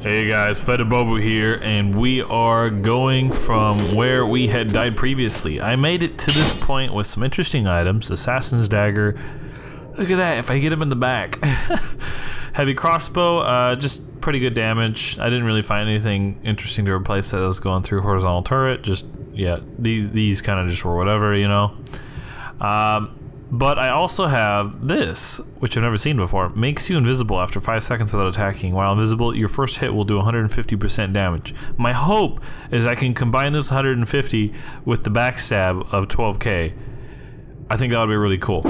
Hey guys, Fetid Bobo here, and we are going from where we had died previously. I made it to this point with some interesting items. Assassin's Dagger. Look at that, if I get him in the back. Heavy Crossbow, just pretty good damage. I didn't really find anything interesting to replace that. I was going through Horizontal Turret. Just, yeah, these kind of just were whatever, you know. But I also have this, which I've never seen before. Makes you invisible after 5 seconds without attacking. While invisible, your first hit will do 150% damage. My hope is I can combine this 150 with the backstab of 12k. I think that would be really cool.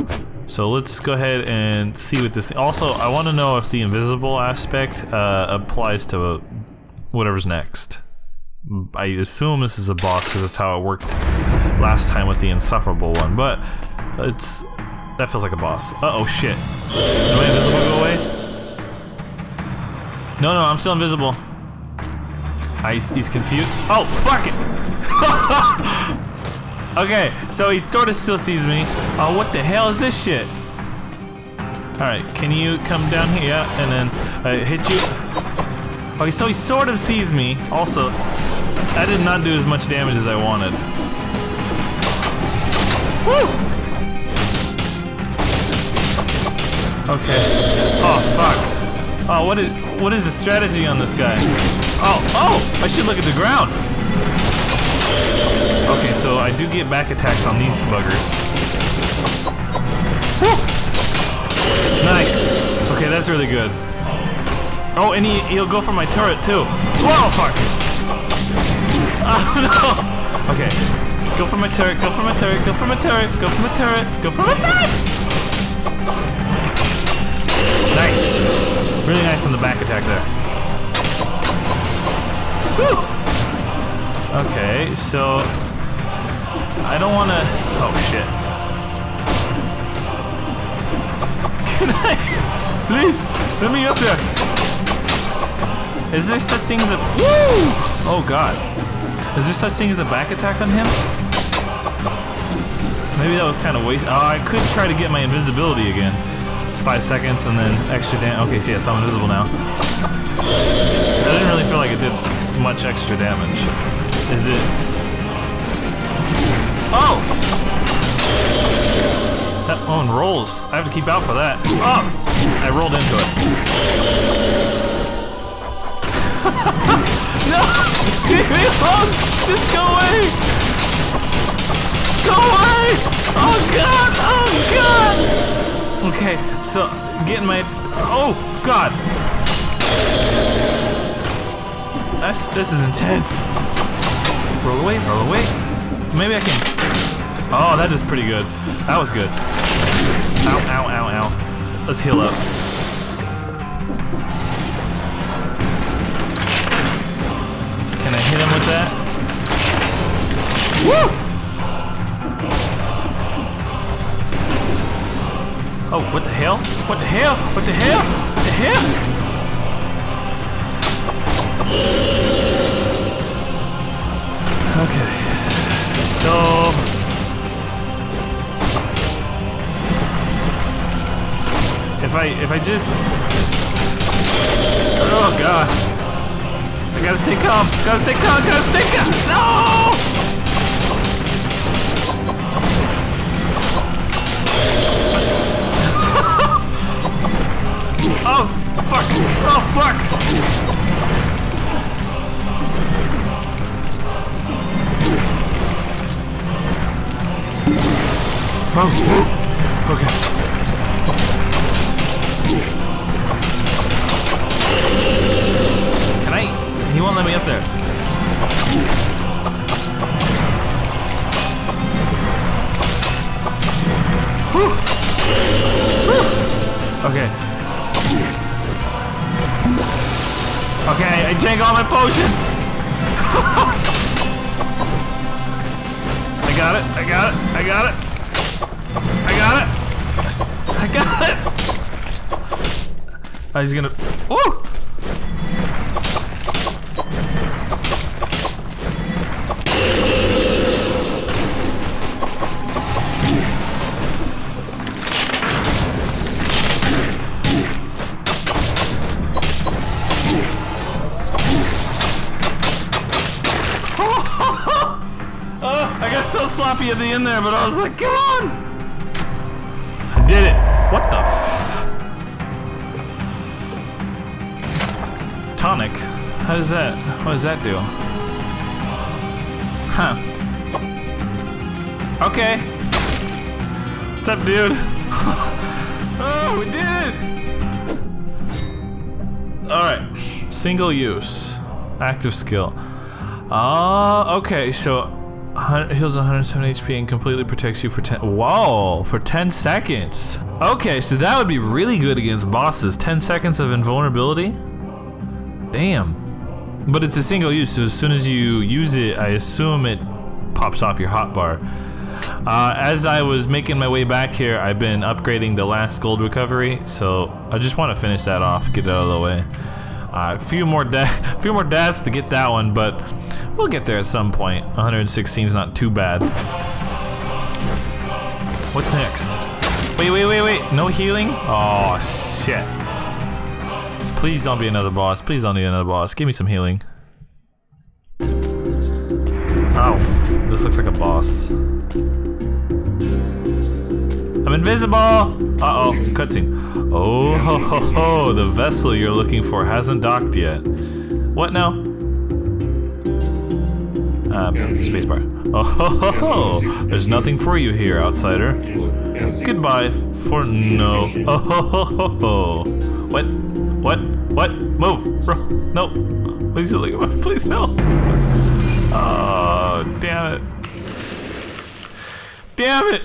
So let's go ahead and see what this... Also, I want to know if the invisible aspect applies to whatever's next. I assume this is a boss because that's how it worked last time with the insufferable one, but... that feels like a boss. Uh-oh, shit. Am I invisible? Go away? No, I'm still invisible. He's confused. Oh, fuck it! Okay, so he sort of still sees me. Oh, what the hell is this shit? Alright, can you come down here? Yeah, and then hit you. Okay, so he sort of sees me. Also, I did not do as much damage as I wanted. Woo! Okay. Oh fuck. Oh, what is the strategy on this guy? Oh, I should look at the ground. Okay, so I do get back attacks on these buggers. Woo! Nice. Okay, that's really good. Oh, and he'll go for my turret too. Whoa, fuck. Oh no. Okay. Go for my turret. Go for my turret. Go for my turret. Go for my turret. Go for my turret. Nice. Really nice on the back attack there. Whew. Okay, so I don't want to... Oh, shit. Can I... Please, let me up there. Is there such thing as a... Woo! Oh, God. Is there such thing as a back attack on him? Maybe that was kind of waste... Oh, I could try to get my invisibility again. It's 5 seconds and then extra damage. Okay, so yeah, so I'm invisible now. I didn't really feel like it did much extra damage. Is it? Oh! That one rolls. I have to keep out for that. Oh! I rolled into it. No! Leave me alone! Just go away! Go away! Oh god! Oh god! Okay, so getting my... Oh god! This is intense. Roll away, roll away. Maybe I can... Oh, that is pretty good. That was good. Ow, ow, ow, ow. Let's heal up. Can I hit him with that? Woo! Oh, what the hell? What the hell? What the hell? What the hell? Okay. So... If I just... Oh, God. I gotta stay calm. Gotta stay calm. Gotta stay calm. No! Oh, fuck! Oh, fuck! Oh, okay. Can I? He won't let me up there. Whew. Whew. Okay. Okay, I drank all my potions! I got it, I got it, I got it! I got it! I got it! Oh, he's gonna... Woo! got so sloppy at the end there, but I was like, come on! I did it. What the f? Tonic? How does that, what does that do? Huh. Okay. What's up, dude? Oh, we did it! Alright. Single use. Active skill. Ah, okay, so heals 170 HP and completely protects you for 10. Whoa, for 10 seconds. Okay, so that would be really good against bosses. 10 seconds of invulnerability? Damn. But it's a single use, so as soon as you use it, I assume it pops off your hotbar. As I was making my way back here, I've been upgrading the last gold recovery, so I just want to finish that off, get it out of the way. A few more deaths to get that one, but we'll get there at some point. 116 is not too bad. What's next? Wait, wait, wait, wait! No healing? Oh shit! Please don't be another boss. Please don't be another boss. Give me some healing. Oh, this looks like a boss. I'm invisible! Uh-oh, cutscene. Oh ho ho ho, the vessel you're looking for hasn't docked yet. What now? Spacebar. Oh ho ho ho! There's nothing for you here, outsider. Goodbye for no. Oh ho ho ho ho. What? What? What? Move! Bro. No! Please, please no! Oh, damn it. Damn it!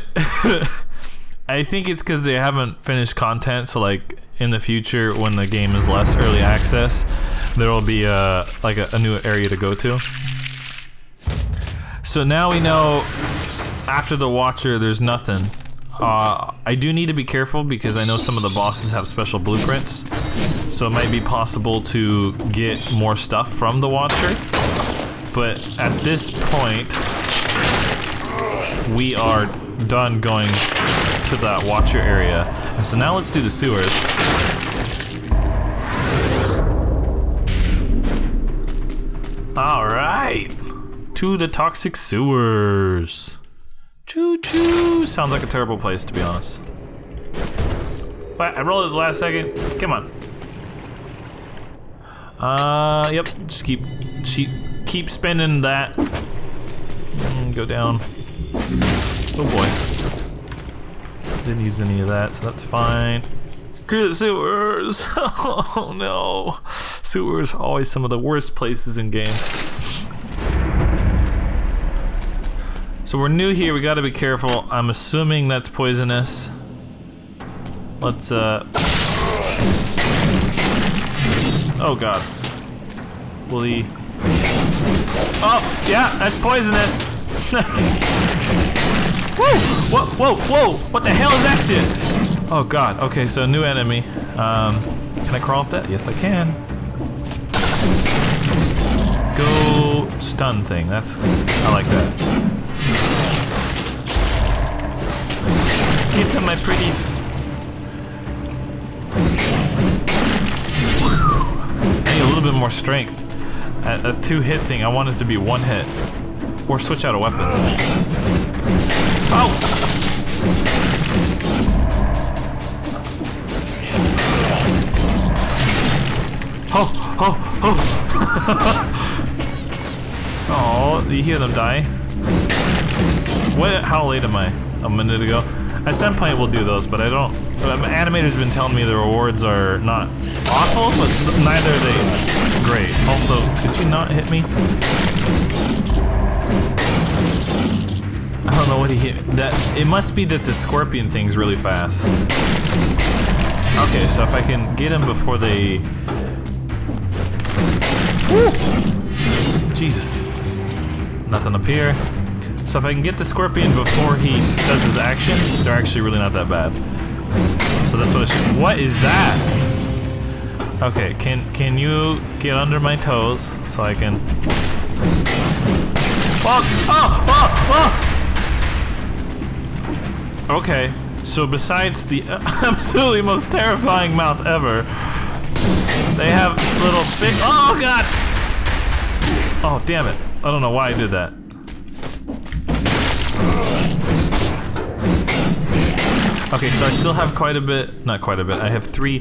I think it's because they haven't finished content, so like in the future when the game is less early access, there will be a new area to go to. So now we know after the Watcher there's nothing. I do need to be careful because I know some of the bosses have special blueprints, so it might be possible to get more stuff from the Watcher, but at this point we are done going to that Watcher area. And so now let's do the sewers. Alright! To the toxic sewers. Choo choo! Sounds like a terrible place, to be honest. Wait, I rolled it the last second. Come on. Yep. Just keep spinning that. Go down. Oh boy. Didn't use any of that, so that's fine. Screw the sewers! Oh no! Sewers are always some of the worst places in games. So we're new here, we gotta be careful. I'm assuming that's poisonous. Let's, oh god. Wooly. Oh! Yeah! That's poisonous! Whoa! Whoa! Whoa! Whoa! What the hell is that shit? Oh god. Okay, so new enemy. Can I crawl up that? Yes, I can. Go stun thing. That's. I like that. Get to my pretties. I need a little bit more strength. A two-hit thing. I want it to be one hit, or switch out a weapon. Oh! Ho! Ho! Ho! Oh, you hear them die? What? How late am I? A minute ago? At some point we'll do those, but I don't... Animator's been telling me the rewards are not awful, but neither are they great. Also, could you not hit me? I don't know what he hit. It must be that the scorpion thing's really fast. Okay, so if I can get him before they... Woo! Jesus. Nothing up here. So if I can get the scorpion before he does his action, they're actually really not that bad. So that's what I should... What is that? Okay, can you get under my toes so I can... Oh! Oh! Oh! Oh! Okay, so besides the absolutely most terrifying mouth ever, they have little big. Oh god! Oh damn it! I don't know why I did that. Okay, so I still have quite a bit, not quite a bit, I have 3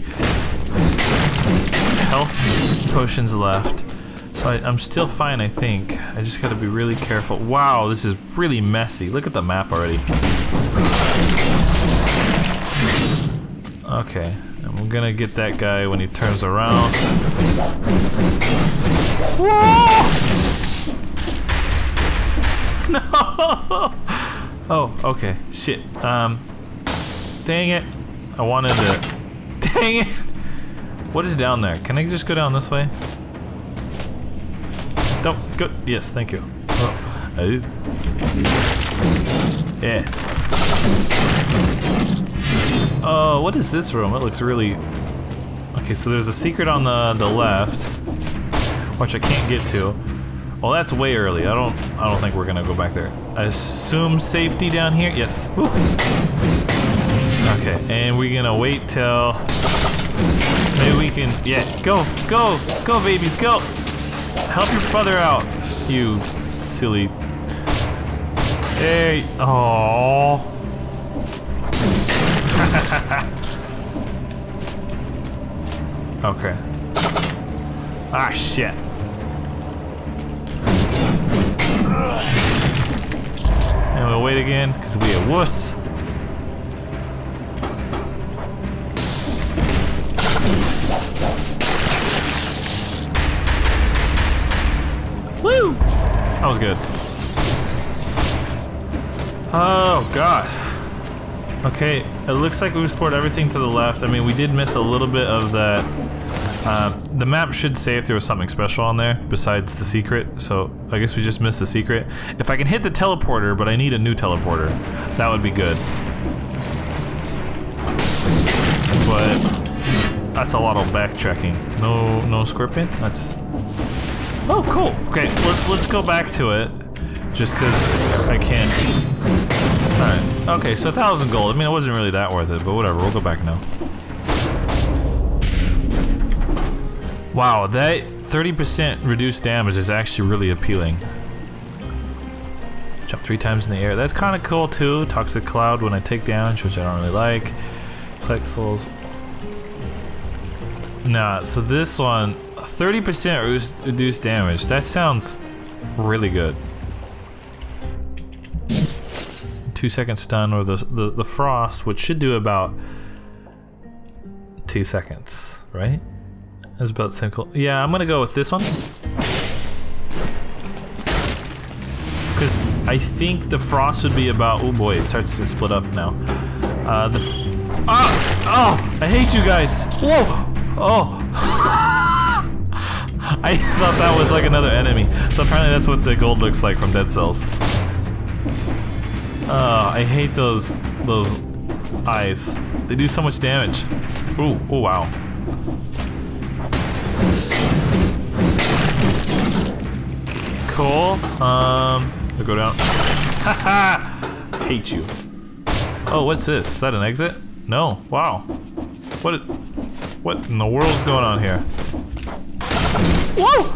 health potions left. So I'm still fine, I think. I just gotta be really careful. Wow, this is really messy. Look at the map already. Okay, and we're gonna get that guy when he turns around. Whoa! No! Oh, okay, shit. Dang it. I wanted to... Dang it! What is down there? Can I just go down this way? Don't go... Yes, thank you. Oh. Oh. Yeah. Oh, what is this room? It looks really... Okay, so there's a secret on the left, which I can't get to. Well, that's way early. I don't think we're gonna go back there. I assume safety down here? Yes. Woo. Okay, and we're gonna wait till... Maybe we can... Yeah, go! Go! Go, babies, go! Help your brother out, you silly... Hey! Aww! Okay. Ah, shit. And we'll wait again, because we a wuss. Woo! That was good. Oh god. Okay, it looks like we've explored everything to the left. I mean, we did miss a little bit of that. The map should say if there was something special on there besides the secret, so I guess we just missed the secret. If I can hit the teleporter, but I need a new teleporter. That would be good. But that's a lot of backtracking. No scorpion? That's... Oh, cool. Okay, let's go back to it, just because I can't. All right. Okay, so 1,000 gold. I mean, it wasn't really that worth it, but whatever. We'll go back now. Wow, that 30% reduced damage is actually really appealing. Jump 3 times in the air. That's kind of cool too. Toxic cloud when I take damage, which I don't really like. Plexels. Nah, so this one, 30% reduced damage. That sounds really good. 2-second stun or the frost, which should do about 2 seconds, right? That's about simple. Yeah, I'm gonna go with this one. Because I think the frost would be about... Oh boy, it starts to split up now. Oh! I hate you guys! Whoa! Oh! I thought that was like another enemy. So apparently that's what the gold looks like from Dead Cells. Oh, I hate those eyes. They do so much damage. Ooh, oh wow. Cool. I'll go down. Haha! Hate you. Oh, what's this? Is that an exit? No. Wow. What? What in the world's going on here? Whoa!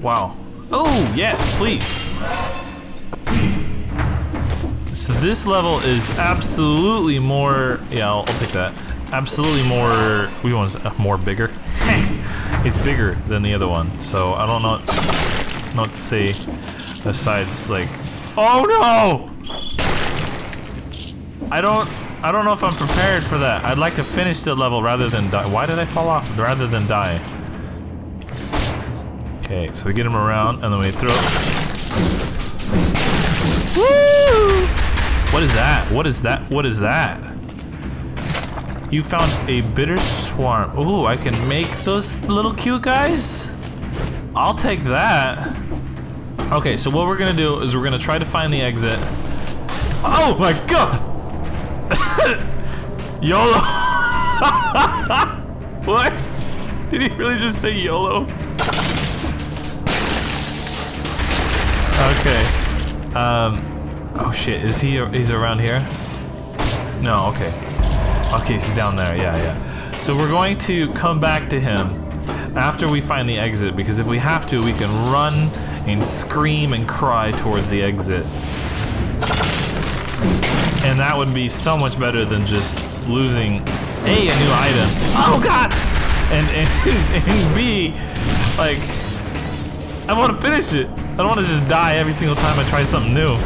Wow. Oh, yes, please! So this level is absolutely more... Yeah, I'll take that. Absolutely more... We want more bigger. It's bigger than the other one, so I don't know what to say besides, like... Oh no! I don't know if I'm prepared for that. I'd like to finish the level rather than die. Why did I fall off? Rather than die. Okay, so we get him around and then we throw. Woo! What is that? What is that? What is that? You found a Biter Swarm. Ooh, I can make those little cute guys? I'll take that. Okay, so what we're gonna do is we're gonna try to find the exit. Oh my god! YOLO! What? Did he really just say YOLO? Okay. Oh shit, is he... he's around here? No, okay. Okay, he's down there, yeah, yeah. So we're going to come back to him after we find the exit, because if we have to, we can run and scream and cry towards the exit. And that would be so much better than just losing A, a new item. Oh God! And B, like, I want to finish it. I don't want to just die every single time I try something new.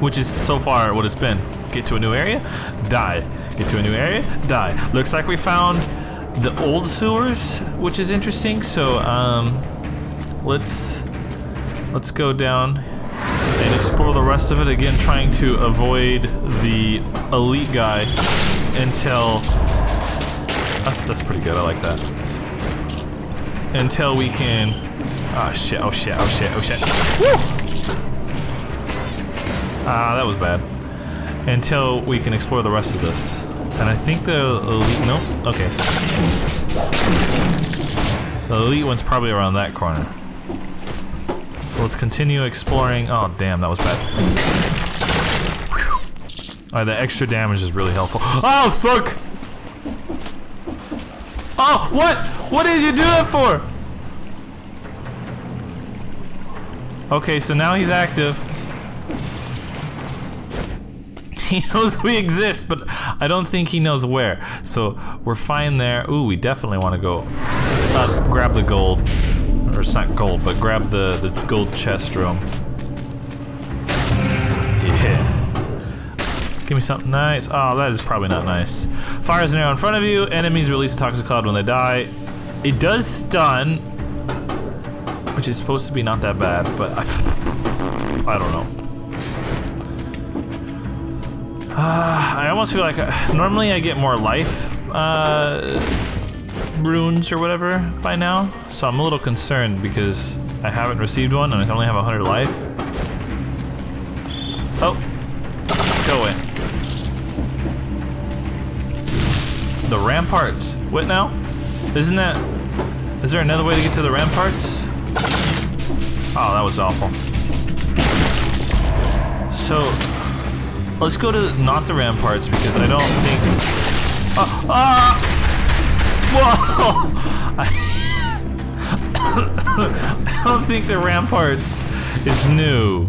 Which is so far what it's been. Get to a new area, die. Get to a new area, die. Looks like we found the old sewers, which is interesting. So let's go down and explore the rest of it again, trying to avoid the elite guy until that's pretty good. I like that. Until we can. Oh shit! Oh shit! Oh shit! Oh shit! Ah, that was bad. Until we can explore the rest of this. And I think the elite, nope, okay. The elite one's probably around that corner. So let's continue exploring. Oh damn, that was bad. Alright, that extra damage is really helpful. Oh fuck! Oh, what? What did you do that for? Okay, so now he's active. He knows we exist, but I don't think he knows where. So we're fine there. Ooh, we definitely want to go up, grab the gold. Or it's not gold, but grab the gold chest room. Yeah. Give me something nice. Oh, that is probably not nice. Fires an arrow in front of you. Enemies release a toxic cloud when they die. It does stun, which is supposed to be not that bad, but I don't know. I almost feel like normally I get more life runes or whatever by now, so I'm a little concerned because I haven't received one and I can only have 100 life. Oh, go in. The ramparts. What now? Isn't that? Is there another way to get to the ramparts? Oh, that was awful. So. Let's go to not the ramparts because I don't think. Oh! Whoa! I don't think the ramparts is new.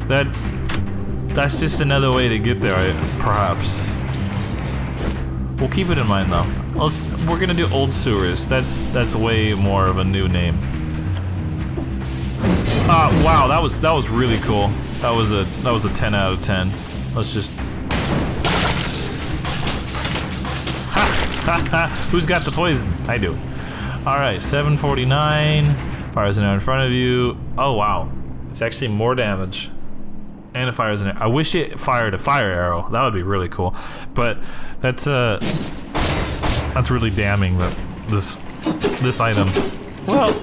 That's just another way to get there, perhaps. We'll keep it in mind though. We're gonna do Old Sewers. That's way more of a new name. Wow! That was really cool. That was a 10 out of 10. Let's just. Who's got the poison? I do. All right, 749. Fires an arrow in front of you. Oh wow, it's actually more damage. And it fires an arrow. I wish it fired a fire arrow. That would be really cool. But that's really damning that this item. Well,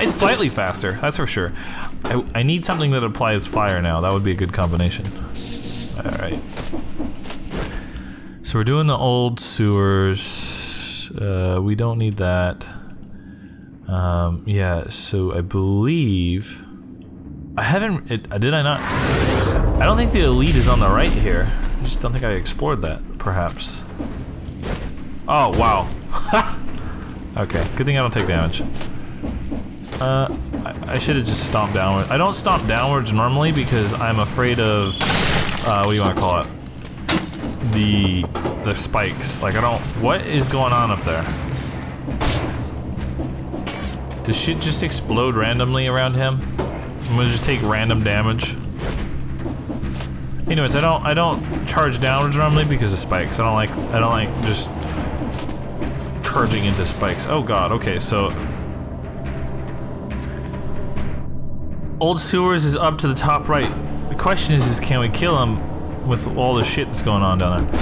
it's slightly faster. That's for sure. I need something that applies fire now. That would be a good combination. Alright. So we're doing the old sewers. We don't need that. Yeah, so I believe... I don't think the elite is on the right here. I just don't think I explored that, perhaps. Oh, wow. Okay, good thing I don't take damage. I should have just stomped downwards. I don't stomp downwards normally because I'm afraid of... what do you want to call it? The spikes. Like I don't. What is going on up there? Does shit just explode randomly around him? I'm gonna just take random damage. Anyways, I don't charge downwards normally because of spikes. I don't like just charging into spikes. Oh God. Okay. So. Old Sewers is up to the top right. The question is can we kill him with all the shit that's going on down there?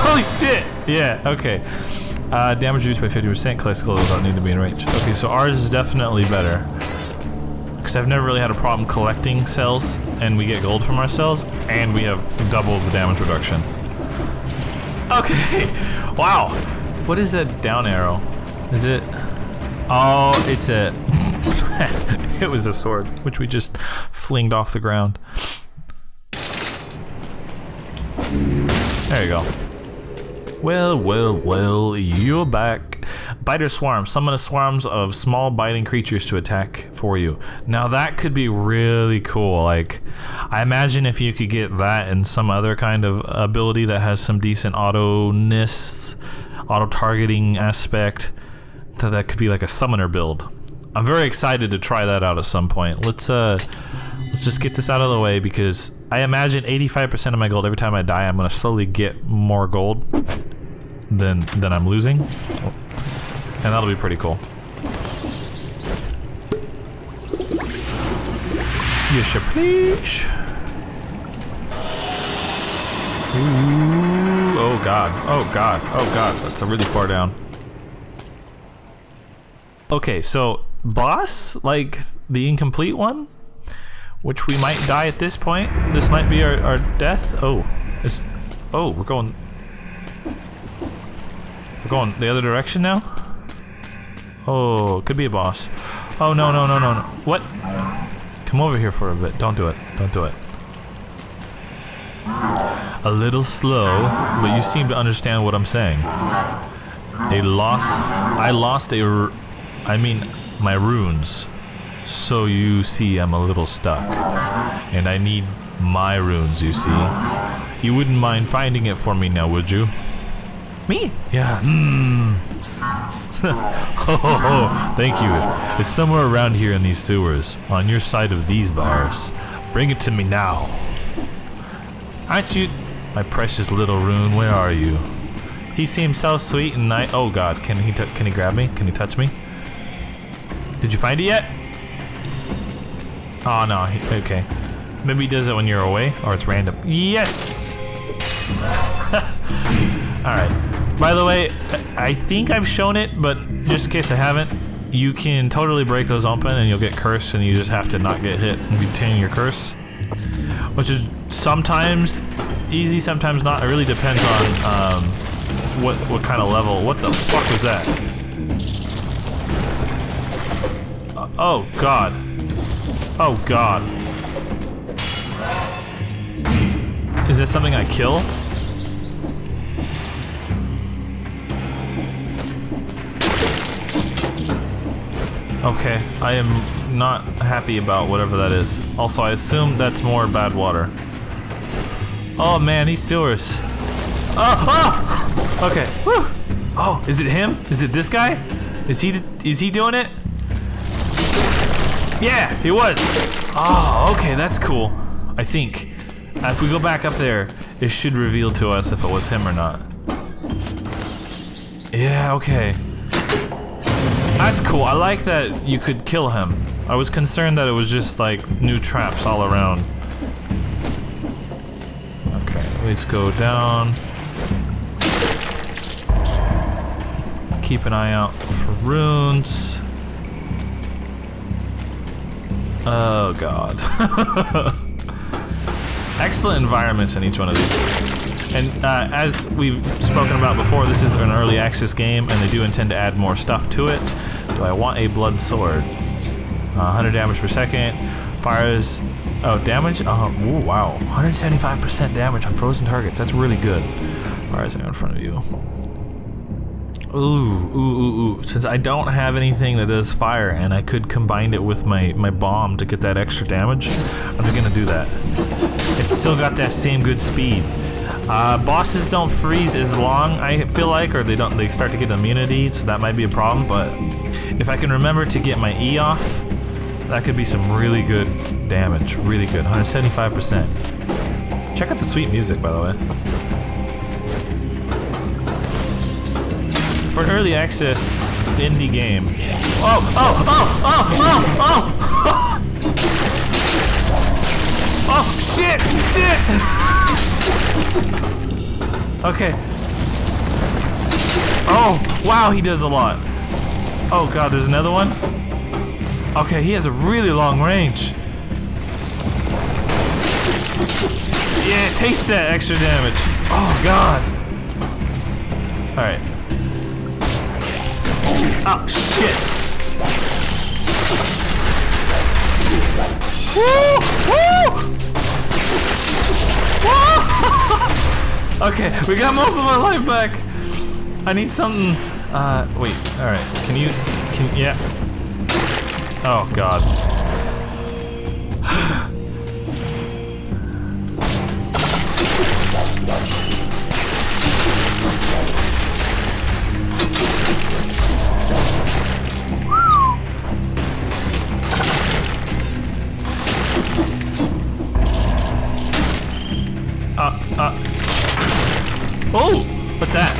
Holy shit! Yeah, okay. Damage reduced by 50%, classical without need to be in range. Okay, so ours is definitely better. Because I've never really had a problem collecting cells, and we get gold from our cells, and we have double the damage reduction. Okay, wow. What is that down arrow? Is it? Oh, it's a... It was a sword, which we just flinged off the ground. There you go. Well, you're back. Biter Swarm. Summon a swarms of small biting creatures to attack for you. Now that could be really cool. Like, I imagine if you could get that and some other kind of ability that has some decent auto-ness, auto-targeting aspect, that could be like a summoner build. I'm very excited to try that out at some point. Let's just get this out of the way, because I imagine 85% of my gold every time I die, I'm gonna slowly get more gold than I'm losing, and that'll be pretty cool. Yes, please. Ooh, oh god, oh god, oh god, that's really far down. Okay, so boss, like the incomplete one, which we might die at this point. This might be our death. Oh, it's, oh, we're going the other direction now. Oh, could be a boss. Oh no no no no no! What? Come over here for a bit. Don't do it. Don't do it. A little slow, but you seem to understand what I'm saying. I mean, my runes. So you see, I'm a little stuck, and I need my runes, you see. You wouldn't mind finding it for me now, would you? Me? Yeah. Oh, thank you. It's somewhere around here in these sewers, on your side of these bars. Bring it to me now. Aren't you... My precious little rune, where are you? He seems so sweet and nice. Oh god, can he grab me? Can he touch me? Did you find it yet? Oh no, okay. Maybe he does it when you're away, or it's random. Yes! Alright. By the way, I think I've shown it, but just in case I haven't, you can totally break those open and you'll get cursed, and you just have to not get hit and retain your curse. Which is sometimes easy, sometimes not. It really depends on what kind of level. What the fuck was that? Oh god. Oh god. Is this something I kill? Okay, I am not happy about whatever that is. Also, I assume that's more bad water. Oh man, these sewers. Oh! Okay. Whew. Oh, is it him? Is it this guy? Is he doing it? Yeah, he was. Oh, okay, that's cool. I think if we go back up there, it should reveal to us if it was him or not. Yeah, okay. That's cool. I like that you could kill him. I was concerned that it was just like new traps all around. Okay, let's go down. Keep an eye out for runes. Oh god. Excellent environments in each one of these. And as we've spoken about before, this is an early access game and they do intend to add more stuff to it. Do I want a blood sword? 100 damage per second. Fires... Oh, damage? Ooh, wow. 175% damage on frozen targets. That's really good. Fires out in front of you. Ooh. Since I don't have anything that does fire and I could combine it with my bomb to get that extra damage, I'm just gonna do that. It's still got that same good speed. Bosses don't freeze as long, I feel like, or they start to get immunity, so that might be a problem, but if I can remember to get my E off, that could be some really good damage. Really good. 175%. Check out the sweet music, by the way. For an early access indie game. Oh! Oh shit! Shit! Okay. Oh wow, he does a lot. Oh god, there's another one. Okay, he has a really long range. Yeah, taste that extra damage. Oh god. All right. Oh shit! Woo! Woo! Woo! Okay, we got most of my life back. I need something. Wait. All right. Can you? Can yeah. Oh God. Oh! What's that?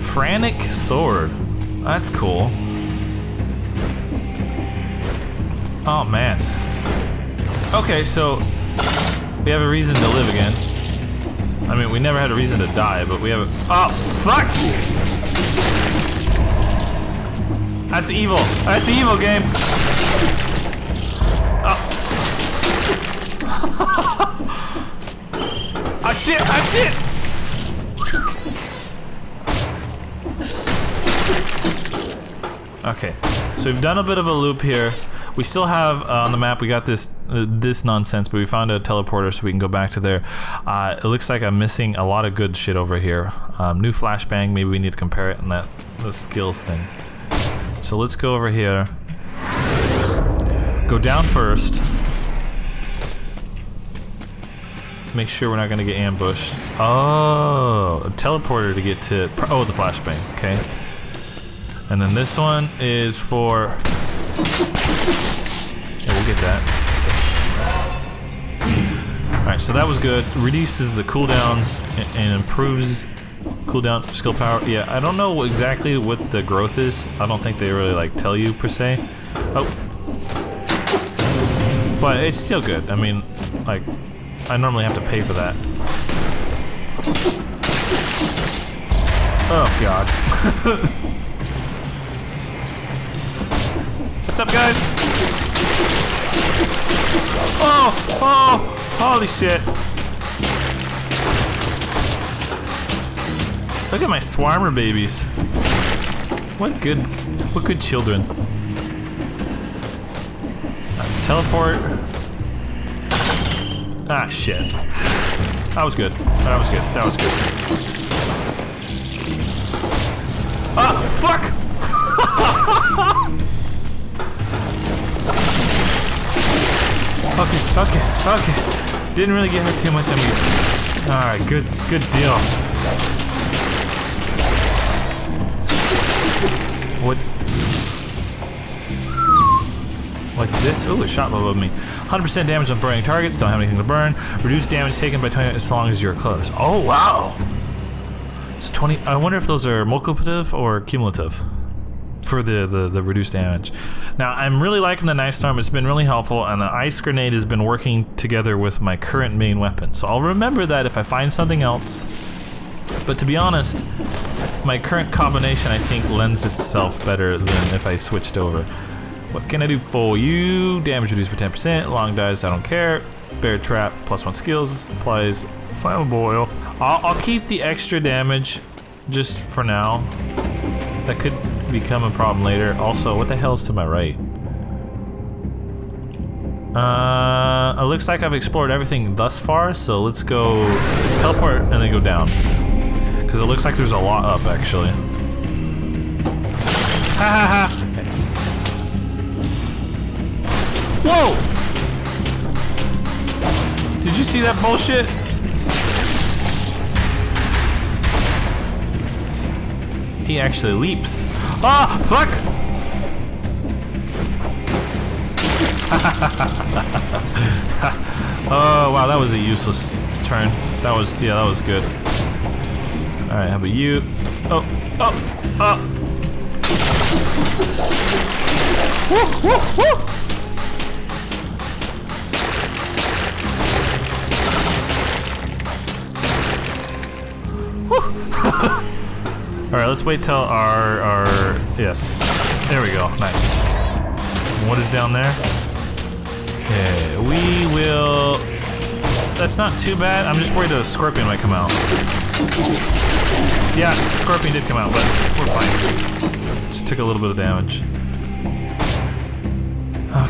Frantic Sword. That's cool. Oh man. Okay, so we have a reason to live again. I mean, we never had a reason to die, but we have a... Oh, fuck! That's evil. That's evil, game. Oh. Ah, shit! Ah, shit! Okay, so we've done a bit of a loop here. We still have, on the map, we got this this nonsense, but we found a teleporter so we can go back to there. It looks like I'm missing a lot of good shit over here. New flashbang, maybe we need to compare it and that the skills thing. So let's go over here. Go down first. Make sure we're not gonna get ambushed. Oh, a teleporter to get to, oh, the flashbang, okay. And then this one is for... Yeah, we'll get that. Alright, so that was good. Reduces the cooldowns and improves cooldown skill power. Yeah, I don't know exactly what the growth is. I don't think they really, like, tell you, per se. Oh. But it's still good. I mean, like, I normally have to pay for that. Oh, God. What's up, guys? Oh! Oh! Holy shit! Look at my swarmer babies. What good children. Teleport. Ah, shit. That was good. That was good. That was good. Ah! Fuck! Okay, okay, okay. Didn't really get hurt too much on me. Alright, good deal. What? What's this? Ooh, a shot above me. 100% damage on burning targets, don't have anything to burn. Reduce damage taken by 20 as long as you're close. Oh, wow! So 20, I wonder if those are multiplicative or cumulative. For the reduced damage. Now, I'm really liking the Night Storm. It's been really helpful, and the Ice Grenade has been working together with my current main weapon. So I'll remember that if I find something else. But to be honest, my current combination, I think, lends itself better than if I switched over. What can I do for you? Damage reduced by 10%. Long dies, I don't care. Bear Trap, +1 skills, applies flammable oil. I'll keep the extra damage just for now. That could become a problem later. Also, what the hell's to my right? It looks like I've explored everything thus far, so let's go teleport and then go down. Because it looks like there's a lot up, actually. Ha ha ha! Okay. Whoa! Did you see that bullshit? He actually leaps. Ah, fuck! Oh, wow, that was a useless turn. That was, yeah, that was good. All right, how about you? Oh, oh, oh! Woo, woo, woo! Woo! Alright, let's wait till our... Yes. There we go. Nice. What is down there? Okay, we will... That's not too bad. I'm just worried a scorpion might come out. Yeah, the scorpion did come out, but we're fine. Just took a little bit of damage.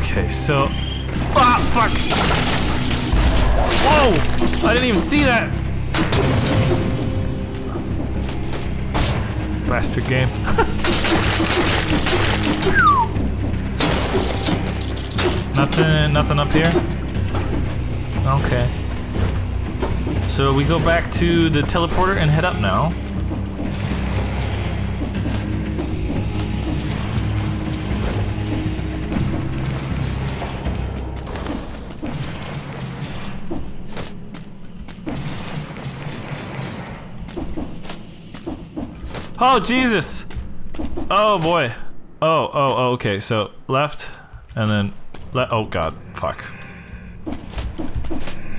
Okay, so... Ah, fuck! Whoa! I didn't even see that! Bastard game. Nothing up here? Okay. So we go back to the teleporter and head up now. Oh, Jesus! Oh, boy. Oh, okay. So, left, and then... oh, God. Fuck.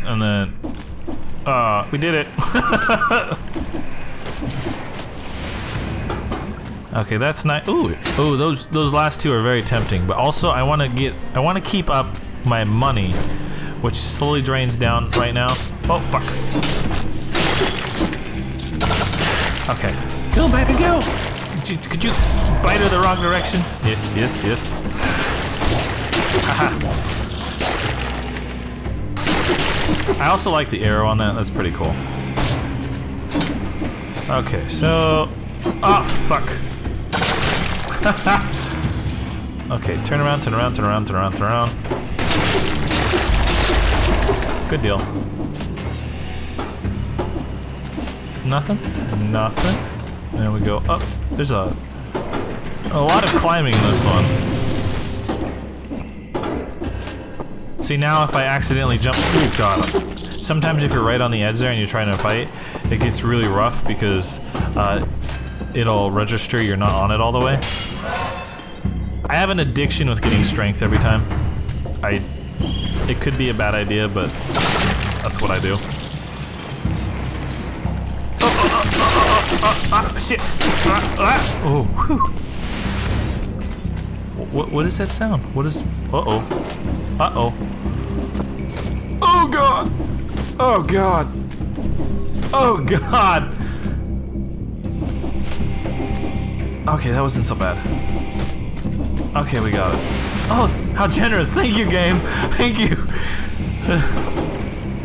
And then... we did it. Okay, that's nice. Ooh, those last two are very tempting. But also, I want to keep up my money, which slowly drains down right now. Oh, fuck. Okay. Go, baby, go! Could you bite her the wrong direction? Yes. Haha. I also like the arrow on that. That's pretty cool. Okay, so... Oh, fuck. Okay, turn around. Good deal. Nothing. There we go. Up. Oh, there's a lot of climbing in this one. See, now if I accidentally jump... Oh, God. Sometimes if you're right on the edge there and you're trying to fight, it gets really rough because it'll register you're not on it all the way. I have an addiction with getting strength every time. It could be a bad idea, but that's what I do. Shit! Oh, whew. What is that sound? What is... Uh-oh. Oh, God! Oh, God! Oh, God! Okay, that wasn't so bad. Okay, we got it. Oh, how generous! Thank you, game! Thank you!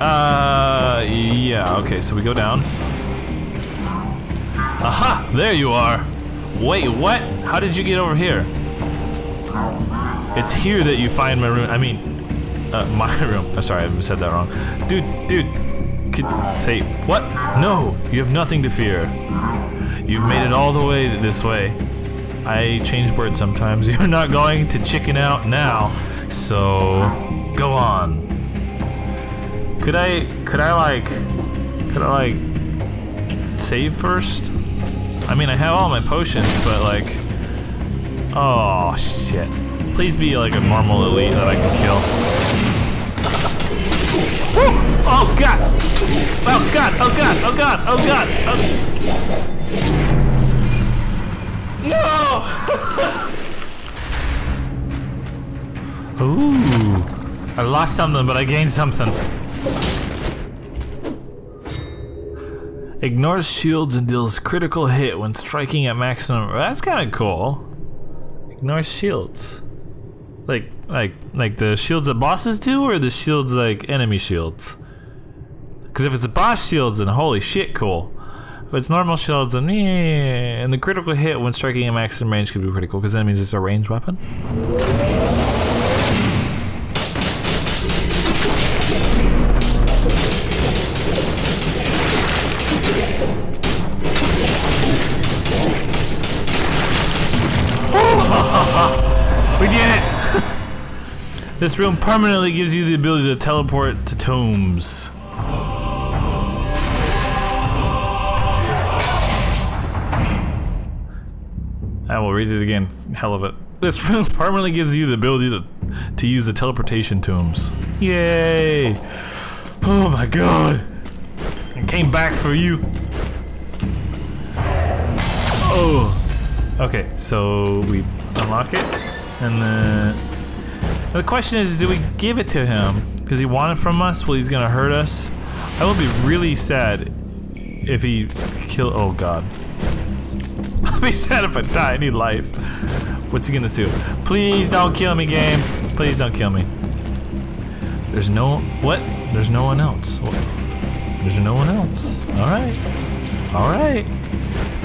Yeah, okay, so we go down. Aha! There you are! Wait, what? How did you get over here? It's here that you find my room. I mean, my room. I'm sorry, I said that wrong. Dude, say, what? No, you have nothing to fear. You've made it all the way this way. I change words sometimes. You're not going to chicken out now, so go on. Could I save first? I mean, I have all my potions, but like... Oh, shit. Please be like a normal elite that I can kill. Woo! Oh, God! Oh, God! Oh, God! Oh, God! Oh, God! Oh. No! Ooh. I lost something, but I gained something. Ignores shields and deals critical hit when striking at maximum. That's kind of cool. Ignores shields. Like the shields that bosses do, or the shields like enemy shields? Because if it's the boss shields, then holy shit, cool. If it's normal shields, then yeah. And the critical hit when striking at maximum range could be pretty cool, because that means it's a ranged weapon. We did it! This room permanently gives you the ability to teleport to tombs. I will read it again. Hell of it. This room permanently gives you the ability to use the teleportation tombs. Yay! Oh my God! I came back for you! Oh! Okay, so we unlock it, and then the question is, do we give it to him? Because he wanted from us? Well, he's gonna hurt us. I will be really sad if he oh, God. I'll be sad if I die. I need life. What's he gonna do? Please don't kill me, game. Please don't kill me. There's no... What? There's no one else. There's no one else. Alright.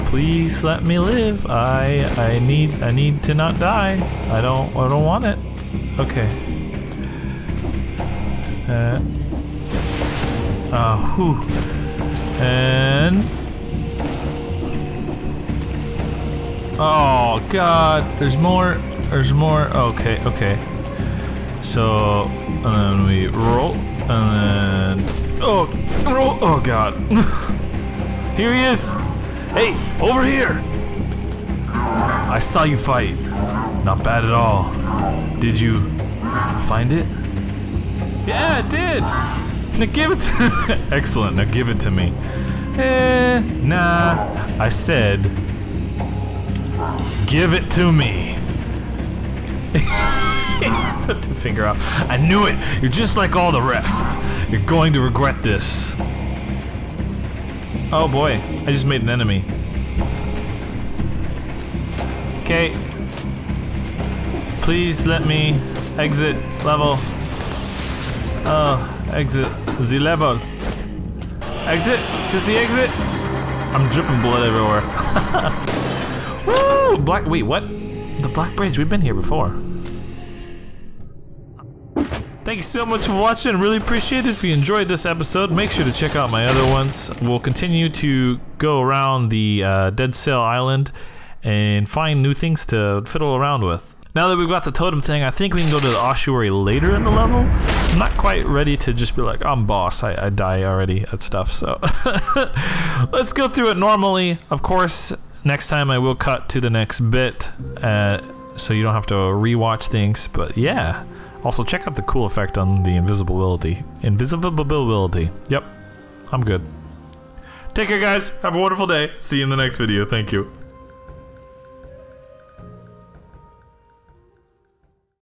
Please let me live. I need to not die. I don't want it. Okay. Whew. And oh god, there's more. There's more. Okay, okay. So and then we roll and then roll. Oh god. Here he is. Hey, over here! I saw you fight. Not bad at all. Did you find it? Yeah, I did! Now give it to me. Excellent, now give it to me. Eh, nah. I said, give it to me. Put the finger out. I knew it! You're just like all the rest. You're going to regret this. Oh boy, I just made an enemy. Okay. Please let me exit level. Oh, exit the level. Exit? Is this the exit? I'm dripping blood everywhere. Woo! Black, wait, what? The Black Bridge, we've been here before. Thank you so much for watching, really appreciate it. If you enjoyed this episode, make sure to check out my other ones. We'll continue to go around the Dead Cell Island and find new things to fiddle around with. Now that we've got the totem thing, I think we can go to the ossuary later in the level. I'm not quite ready to just be like, I'm boss, I die already at stuff, so. Let's go through it normally. Of course, next time I will cut to the next bit, so you don't have to rewatch things, but yeah. Also, check out the cool effect on the invisibility. Invisibility. Yep. I'm good. Take care, guys. Have a wonderful day. See you in the next video. Thank you.